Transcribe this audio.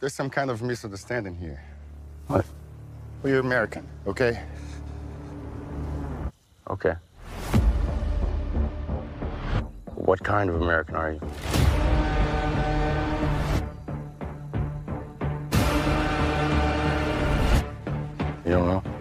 There's some kind of misunderstanding here. What? Well, you're American, okay? Okay. What kind of American are you? You don't know?